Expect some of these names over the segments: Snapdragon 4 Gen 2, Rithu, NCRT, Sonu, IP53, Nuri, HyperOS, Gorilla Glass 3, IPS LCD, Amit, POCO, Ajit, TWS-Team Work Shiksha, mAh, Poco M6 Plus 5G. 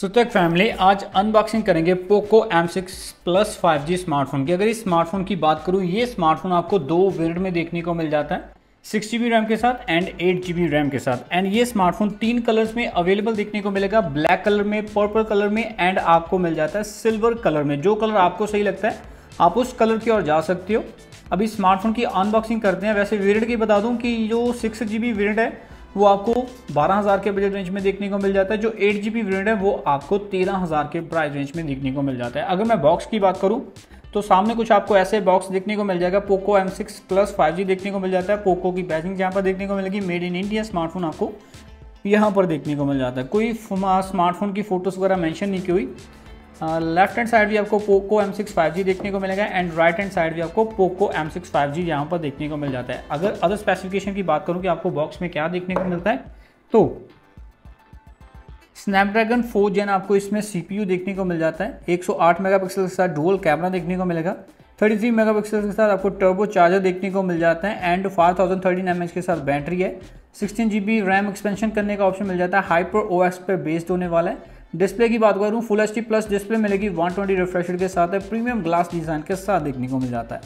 सो तक फैमिली आज अनबॉक्सिंग करेंगे Poco M6 Plus 5G smartphone की। अगर इस स्मार्टफोन की बात करूँ, ये स्मार्टफोन आपको दो वेरिएंट में देखने को मिल जाता है, 6GB रैम के साथ एंड 8GB रैम के साथ। एंड ये स्मार्टफोन तीन कलर्स में अवेलेबल देखने को मिलेगा, ब्लैक कलर में, पर्पल कलर में एंड आपको मिल जाता है सिल्वर कलर में। जो कलर आपको सही लगता है आप उस कलर की ओर जा सकते हो। अभी स्मार्टफोन की अनबॉक्सिंग करते हैं। वैसे वेरिएंट की बता दूँ कि जो 6GB वेरिएंट है वो आपको 12,000 के बजट रेंज में देखने को मिल जाता है, जो 8GB वेरिएंट है वो आपको 13,000 के प्राइस रेंज में देखने को मिल जाता है। अगर मैं बॉक्स की बात करूं तो सामने कुछ आपको ऐसे बॉक्स देखने को मिल जाएगा, पोको M6 Plus 5G देखने को मिल जाता है, पोको की बैजिंग जहां पर देखने को मिलेगी, मेड इन इंडिया स्मार्टफोन आपको यहाँ पर देखने को मिल जाता है। कोई स्मार्टफोन की फोटोज़ वगैरह मैंशन नहीं की हुई। लेफ्ट हैंड साइड भी आपको पोको M6 5G देखने को मिलेगा एंड राइट हैंड साइड भी आपको पोको M6 5G यहाँ पर देखने को मिल जाता है। अगर अदर स्पेसिफिकेशन की बात करूँ कि आपको बॉक्स में क्या देखने को मिलता है, तो स्नैपड्रैगन 4 Gen आपको इसमें CPU देखने को मिल जाता है, 108 मेगापिक्सल के साथ डुअल कैमरा देखने को मिलेगा, 33 मेगापिक्सल के साथ आपको टर्बो चार्जर देखने को मिल जाता है एंड 4013 mAh के साथ बैटरी है, 16GB रैम एक्सपेंशन करने का ऑप्शन मिल जाता है, HyperOS पर बेस्ड होने वाला है। डिस्प्ले की बात करूँ, फुल एचडी प्लस डिस्प्ले मिलेगी, 120 रिफ्रेश रेट के साथ है, प्रीमियम ग्लास डिज़ाइन के साथ देखने को मिल जाता है।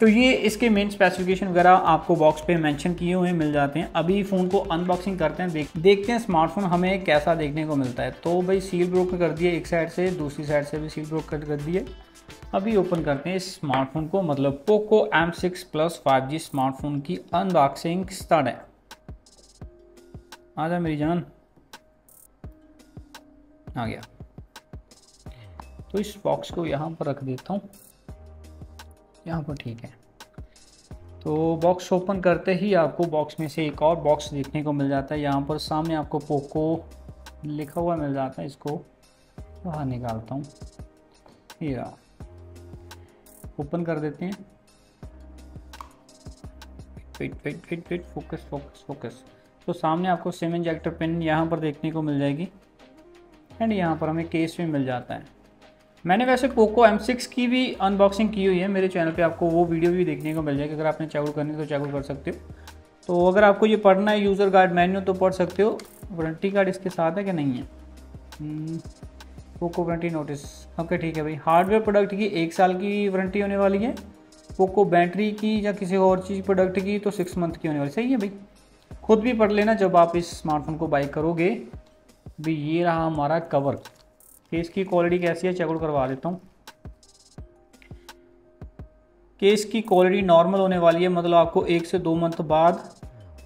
तो ये इसके मेन स्पेसिफिकेशन वगैरह आपको बॉक्स पे मेंशन किए हुए मिल जाते हैं। अभी फ़ोन को अनबॉक्सिंग करते हैं, देखते हैं स्मार्टफोन हमें कैसा देखने को मिलता है। तो भाई सील ब्रोक कर दिए, एक साइड से दूसरी साइड से भी सील ब्रोक कर दिए। अभी ओपन करते हैं इस स्मार्टफोन को, मतलब Poco M6 Plus 5G smartphone की अनबॉक्सिंग स्टार्ट है। आजा मेरी जान, आ गया। तो इस बॉक्स को यहाँ पर रख देता हूँ, यहाँ पर ठीक है। तो बॉक्स ओपन करते ही आपको बॉक्स में से एक और बॉक्स देखने को मिल जाता है, यहाँ पर सामने आपको पोको लिखा हुआ मिल जाता है। इसको बाहर निकालता हूँ, ये ओपन कर देते हैं। Wait focus. तो सामने आपको सिम इंजेक्टर पिन यहाँ पर देखने को मिल जाएगी एंड यहाँ पर हमें केस भी मिल जाता है। मैंने वैसे पोको M6 की भी अनबॉक्सिंग की हुई है, मेरे चैनल पे आपको वो वीडियो भी देखने को मिल जाएगी। अगर आपने चेकआउट करनी है तो चेकआउट कर सकते हो। तो अगर आपको ये पढ़ना है यूज़र गाइड मेन्यू तो पढ़ सकते हो। वारंटी कार्ड इसके साथ है कि नहीं है, पोको वारंटी नोटिस, ओके ठीक है भाई। हार्डवेयर प्रोडक्ट की 1 साल की वारंटी होने वाली है, पोको बैटरी की या किसी और चीज़ प्रोडक्ट की तो 6 मंथ की होने वाली। सही है भाई, खुद भी पढ़ लेना जब आप इस स्मार्टफोन को बाई करोगे। भी ये रहा हमारा कवर, केस की क्वालिटी कैसी है चेकआउट करवा देता हूँ। केस की क्वालिटी नॉर्मल होने वाली है, मतलब आपको 1 से 2 मंथ बाद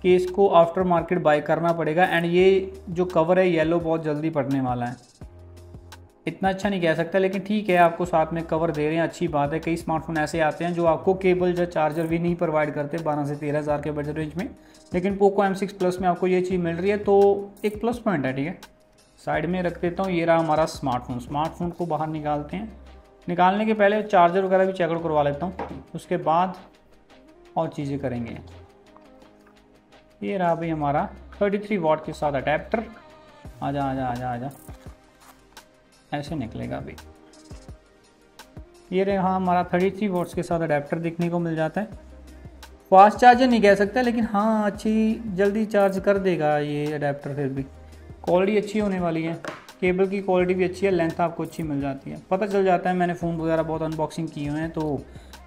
केस को आफ्टर मार्केट बाय करना पड़ेगा। एंड ये जो कवर है येलो बहुत जल्दी पड़ने वाला है, इतना अच्छा नहीं कह सकता लेकिन ठीक है, आपको साथ में कवर दे रहे हैं, अच्छी बात है। कई स्मार्टफोन ऐसे आते हैं जो आपको केबल या चार्जर भी नहीं प्रोवाइड करते 12 से 13,000 के बजट रेंज में, लेकिन पोको M6 Plus में आपको ये चीज़ मिल रही है, तो एक प्लस पॉइंट है। ठीक है, साइड में रख देता हूँ। ये रहा हमारा स्मार्टफोन। स्मार्टफोन को बाहर निकालते हैं, निकालने के पहले चार्जर वगैरह भी चेकआउट करवा लेता हूँ, उसके बाद और चीज़ें करेंगे। ये रहा भाई हमारा 33 वाट के साथ अडेप्टर। आजा, ऐसे निकलेगा भाई। ये रहा हमारा 33 वाट के साथ अडेप्टर देखने को मिल जाता है। फास्ट चार्जर नहीं कह सकता लेकिन हाँ अच्छी जल्दी चार्ज कर देगा ये अडेप्टर। फिर भी क्वालिटी अच्छी होने वाली है, केबल की क्वालिटी भी अच्छी है, लेंथ आपको अच्छी मिल जाती है। पता चल जाता है, मैंने फ़ोन वगैरह बहुत अनबॉक्सिंग किए हुए हैं तो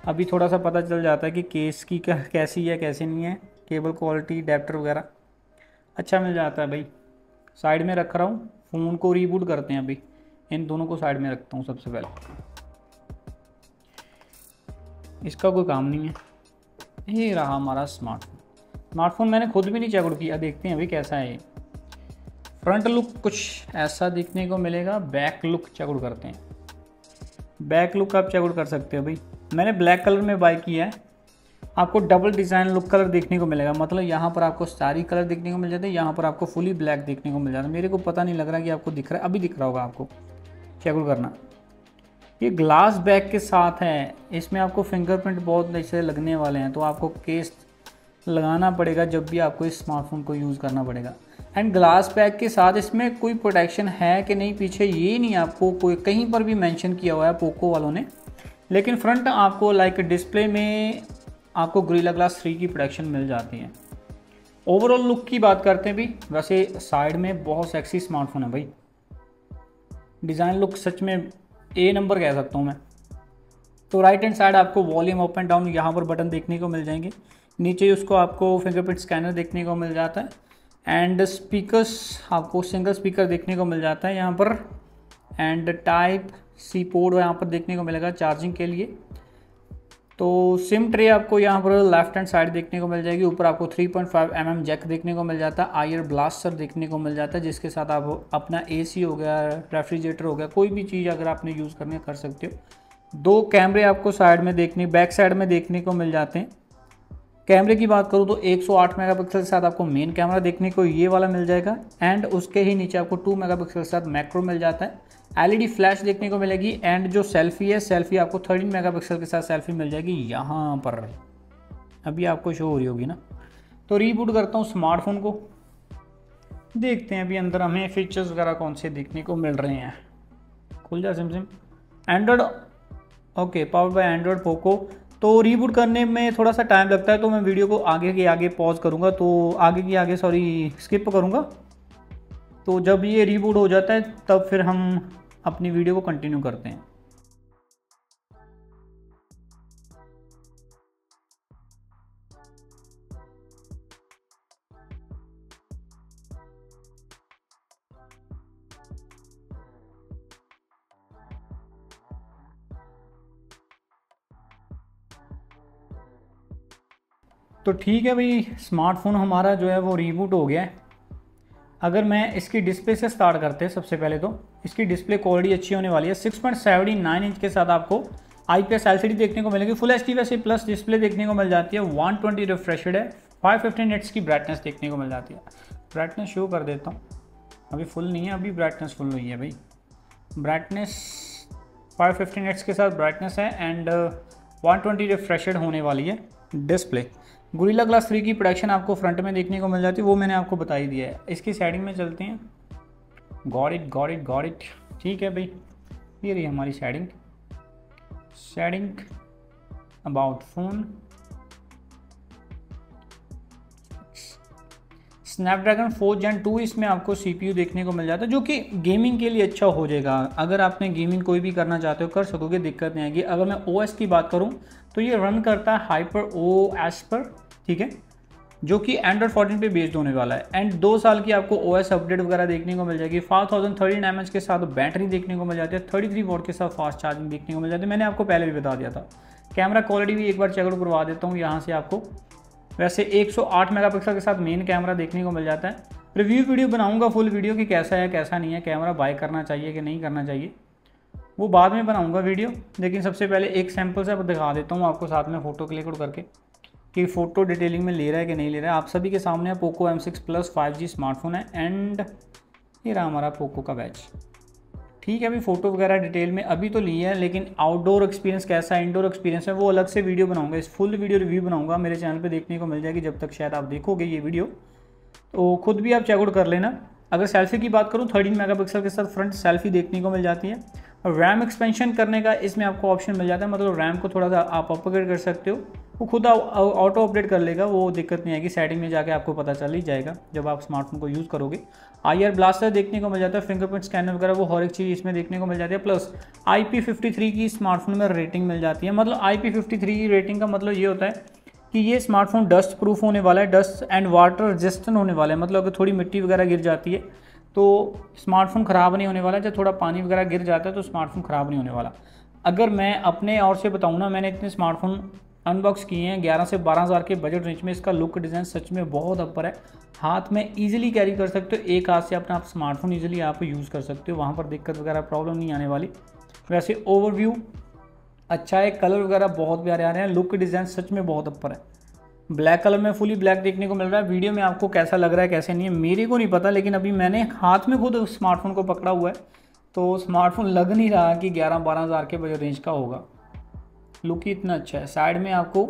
अभी थोड़ा सा पता चल जाता है कि केस की कैसी है कैसी नहीं है, केबल क्वालिटी, अडेप्टर वगैरह अच्छा मिल जाता है भाई। साइड में रख रहा हूँ, फ़ोन को रीबूट करते हैं। अभी इन दोनों को साइड में रखता हूँ, सबसे पहले इसका कोई काम नहीं है। ये रहा हमारा स्मार्टफोन। मैंने खुद भी नहीं चेकआउट किया, देखते हैं अभी कैसा है। फ्रंट लुक कुछ ऐसा देखने को मिलेगा, बैक लुक चेकआउट करते हैं। बैक लुक आप चेकआउट कर सकते हो भाई, मैंने ब्लैक कलर में बाय किया है। आपको डबल डिज़ाइन लुक कलर देखने को मिलेगा, मतलब यहाँ पर आपको सारी कलर देखने को मिल जाते हैं, यहाँ पर आपको फुली ब्लैक देखने को मिल जाता है। मेरे को पता नहीं लग रहा कि आपको दिख रहा है, अभी दिख रहा होगा आपको, चेकआउट करना। ये ग्लास बैक के साथ है, इसमें आपको फिंगरप्रिंट बहुत अच्छे लगने वाले हैं, तो आपको केस लगाना पड़ेगा जब भी आपको इस स्मार्टफोन को यूज़ करना पड़ेगा। एंड ग्लास बैग के साथ इसमें कोई प्रोटेक्शन है कि नहीं पीछे ये नहीं आपको कोई कहीं पर भी मेंशन किया हुआ है पोको वालों ने, लेकिन फ्रंट आपको लाइक डिस्प्ले में आपको गोरिल्ला ग्लास 3 की प्रोटेक्शन मिल जाती है। ओवरऑल लुक की बात करते हैं भी, वैसे साइड में बहुत सेक्सी स्मार्टफोन है भाई। डिज़ाइन लुक सच में ए नंबर कह सकता हूँ मैं। तो राइट हैंड साइड आपको वॉल्यूम अप एंड डाउन यहाँ पर बटन देखने को मिल जाएंगे, नीचे उसको आपको फिंगरप्रिंट स्कैनर देखने को मिल जाता है एंड स्पीकर्स आपको सिंगल स्पीकर देखने को मिल जाता है यहाँ पर एंड टाइप सी पोर्ट यहाँ पर देखने को मिलेगा चार्जिंग के लिए। तो सिम ट्रे आपको यहाँ पर लेफ्ट हैंड साइड देखने को मिल जाएगी, ऊपर आपको 3.5 mm जैक देखने को मिल जाता है, आयर ब्लास्टर देखने को मिल जाता है जिसके साथ आप अपना AC हो गया, रेफ्रिजरेटर हो गया, कोई भी चीज़ अगर आपने यूज़ करनी कर सकते हो। दो कैमरे आपको साइड में बैक साइड में देखने को मिल जाते हैं। कैमरे की बात करूँ तो 108 मेगापिक्सल के साथ आपको मेन कैमरा देखने को ये वाला मिल जाएगा एंड उसके ही नीचे आपको 2 मेगापिक्सल के साथ मैक्रो मिल जाता है। LED फ्लैश देखने को मिलेगी एंड जो सेल्फी है, सेल्फी आपको 13 मेगापिक्सल के साथ सेल्फी मिल जाएगी यहाँ पर, अभी आपको शो हो रही होगी ना। तो रीबूट करता हूँ स्मार्टफोन को, देखते हैं अभी अंदर हमें फीचर्स वगैरह कौन से देखने को मिल रहे हैं। खुल जा सिम Android, okay, powered by Android Poco. तो रीबूट करने में थोड़ा सा टाइम लगता है तो मैं वीडियो को आगे पॉज करूँगा, तो स्किप करूँगा। तो जब ये रीबूट हो जाता है तब फिर हम अपनी वीडियो को कंटिन्यू करते हैं। तो ठीक है भाई, स्मार्टफोन हमारा जो है वो रीबूट हो गया है। अगर मैं इसकी डिस्प्ले से स्टार्ट करते हैं सबसे पहले, तो इसकी डिस्प्ले क्वालिटी अच्छी होने वाली है। 6.79 इंच के साथ आपको IPS LCD देखने को मिलेगी, फुल HD वैसे प्लस डिस्प्ले देखने को मिल जाती है, 120 रिफ्रेश रेट है, 515 निट्स की ब्राइटनेस देखने को मिल जाती है। ब्राइटनेस शो कर देता हूँ, अभी फुल नहीं है, अभी ब्राइटनेस फुल नहीं है भाई। ब्राइटनेस 515 निट्स के साथ ब्राइटनेस है एंड 120 रिफ्रेश रेट होने वाली है डिस्प्ले। गोरिल्ला ग्लास 3 की प्रोडक्शन आपको फ्रंट में देखने को मिल जाती है, वो मैंने आपको बता ही दिया है। इसकी सेटिंग में चलते हैं, गॉट इट। ठीक है भाई, ये रही हमारी setting about phone. Snapdragon 4 Gen 2 इसमें आपको CPU देखने को मिल जाता है जो कि गेमिंग के लिए अच्छा हो जाएगा। अगर आपने गेमिंग कोई भी करना चाहते हो कर सकोगे, दिक्कत नहीं आएगी। अगर मैं OS की बात करूं तो ये रन करता है HyperOS पर, ठीक है, जो कि Android 14 पे बेस्ड होने वाला है एंड 2 साल की आपको OS अपडेट वगैरह देखने को मिल जाएगी। 5039 mAh के साथ बैटरी देखने को मिल जाती है, 33 वॉट के साथ फास्ट चार्जिंग देखने को मिल जाती है, मैंने आपको पहले भी बता दिया था। कैमरा क्वालिटी भी एक बार चेकआउट करवा देता हूँ यहाँ से आपको। वैसे 108 मेगापिक्सल के साथ मेन कैमरा देखने को मिल जाता है। रिव्यू वीडियो बनाऊंगा फुल वीडियो कि कैसा है कैसा नहीं है, कैमरा बाय करना चाहिए कि नहीं करना चाहिए, वो बाद में बनाऊंगा वीडियो। लेकिन सबसे पहले एक सैम्पल से दिखा देता हूँ आपको, साथ में फ़ोटो क्लिक करके कि फ़ोटो डिटेलिंग में ले रहा है कि नहीं ले रहा है। आप सभी के सामने Poco M6 Plus 5G smartphone है एंड ये रहा हमारा पोको का बैच। ठीक है, अभी फ़ोटो वगैरह डिटेल में अभी तो ली है, लेकिन आउटडोर एक्सपीरियंस कैसा है, इंडोर एक्सपीरियंस है, वो अलग से वीडियो बनाऊंगा। इस फुल वीडियो रिव्यू बनाऊंगा, मेरे चैनल पे देखने को मिल जाएगी जब तक शायद आप देखोगे ये वीडियो, तो खुद भी आप चेकआउट कर लेना। अगर सेल्फी की बात करूँ 13 मेगापिक्सल के साथ फ्रंट सेल्फी देखने को मिल जाती है। रैम एक्सपेंशन करने का इसमें आपको ऑप्शन मिल जाता है, मतलब रैम को थोड़ा सा आप अपग्रेड कर सकते हो, वो खुद ऑटो अपडेट कर लेगा, वो दिक्कत नहीं आएगी। सेटिंग में जाके आपको पता चल ही जाएगा जब आप स्मार्टफोन को यूज़ करोगे। IR ब्लास्टर देखने को मिल जाता है, फिंगरप्रिंट स्कैनर वगैरह वो हर एक चीज़ इसमें देखने को मिल जाती है। प्लस IP53 की स्मार्टफोन में रेटिंग मिल जाती है, मतलब IP53 की रेटिंग का मतलब ये होता है कि ये स्मार्टफोन डस्ट प्रूफ होने वाला है, डस्ट एंड वाटर रेजिस्टेंट होने वाला है। मतलब अगर थोड़ी मिट्टी वगैरह गिर जाती है तो स्मार्टफोन ख़राब नहीं होने वाला, जब थोड़ा पानी वगैरह गिर जाता है तो स्मार्टफोन ख़राब नहीं होने वाला। अगर मैं अपने और से बताऊँ ना, मैंने इतने स्मार्टफोन अनबॉक्स किए हैं 11 से 12 हज़ार के बजट रेंज में। इसका लुक डिज़ाइन सच में बहुत अपर है, हाथ में इजीली कैरी कर सकते हो, एक हाथ से अपना आप स्मार्टफोन इजीली आप यूज़ कर सकते हो, वहाँ पर दिक्कत वगैरह प्रॉब्लम नहीं आने वाली। वैसे ओवरव्यू अच्छा है, कलर वगैरह बहुत प्यारे आ रहे हैं, लुक डिज़ाइन सच में बहुत अपर है। ब्लैक कलर में फुली ब्लैक देखने को मिल रहा है। वीडियो में आपको कैसा लग रहा है कैसे नहीं है मेरे को नहीं पता, लेकिन अभी मैंने हाथ में खुद स्मार्टफोन को पकड़ा हुआ है तो स्मार्टफोन लग नहीं रहा कि 11-12 हज़ार के बजट रेंज का होगा। लुक ही इतना अच्छा है। साइड में आपको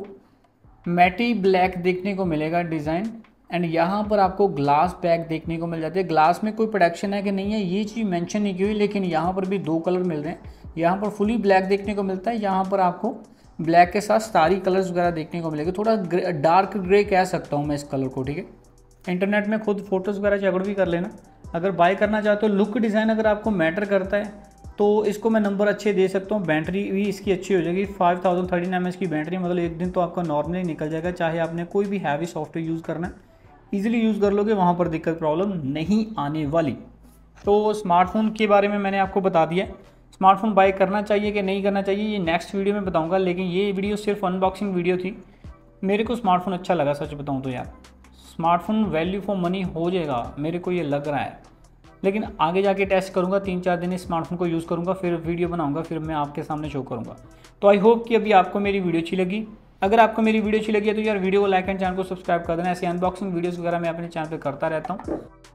मैटी ब्लैक देखने को मिलेगा डिज़ाइन एंड यहाँ पर आपको ग्लास बैक देखने को मिल जाती है। ग्लास में कोई प्रोडक्शन है कि नहीं है ये चीज़ मेंशन नहीं की हुई, लेकिन यहाँ पर भी 2 कलर मिल रहे हैं। यहाँ पर फुली ब्लैक देखने को मिलता है, यहाँ पर आपको ब्लैक के साथ सारी कलर्स वगैरह देखने को मिलेगी। थोड़ा डार्क ग्रे कह सकता हूँ मैं इस कलर को, ठीक है। इंटरनेट में खुद फोटोज़ वगैरह चेकआउट भी कर लेना अगर बाय करना चाहते हो। लुक डिज़ाइन अगर आपको मैटर करता है तो इसको मैं नंबर अच्छे दे सकता हूँ। बैटरी भी इसकी अच्छी हो जाएगी, 5039 mAh की बैटरी, मतलब एक दिन तो आपका नॉर्मली निकल जाएगा। चाहे आपने कोई भी हैवी सॉफ्टवेयर यूज़ करना ईजिली यूज़ कर लोगे, वहाँ पर दिक्कत प्रॉब्लम नहीं आने वाली। तो स्मार्टफोन के बारे में मैंने आपको बता दिया, स्मार्टफोन बाय करना चाहिए कि नहीं करना चाहिए ये नेक्स्ट वीडियो में बताऊँगा, लेकिन ये वीडियो सिर्फ अनबॉक्सिंग वीडियो थी। मेरे को स्मार्टफोन अच्छा लगा, सच बताऊँ तो यार स्मार्टफोन वैल्यू फॉर मनी हो जाएगा, मेरे को ये लग रहा है। लेकिन आगे जाके टेस्ट करूँगा, 3-4 दिन इस स्मार्टफोन को यूज़ करूँगा, फिर वीडियो बनाऊँगा, फिर मैं आपके सामने शो करूँगा। तो आई होप कि अभी आपको मेरी वीडियो अच्छी लगी। अगर आपको मेरी वीडियो अच्छी लगी है तो यार वीडियो को लाइक एंड चैनल को सब्सक्राइब कर देना। ऐसी अनबॉक्सिंग वीडियोस वगैरह मैं अपने चैनल पर करता रहता हूँ।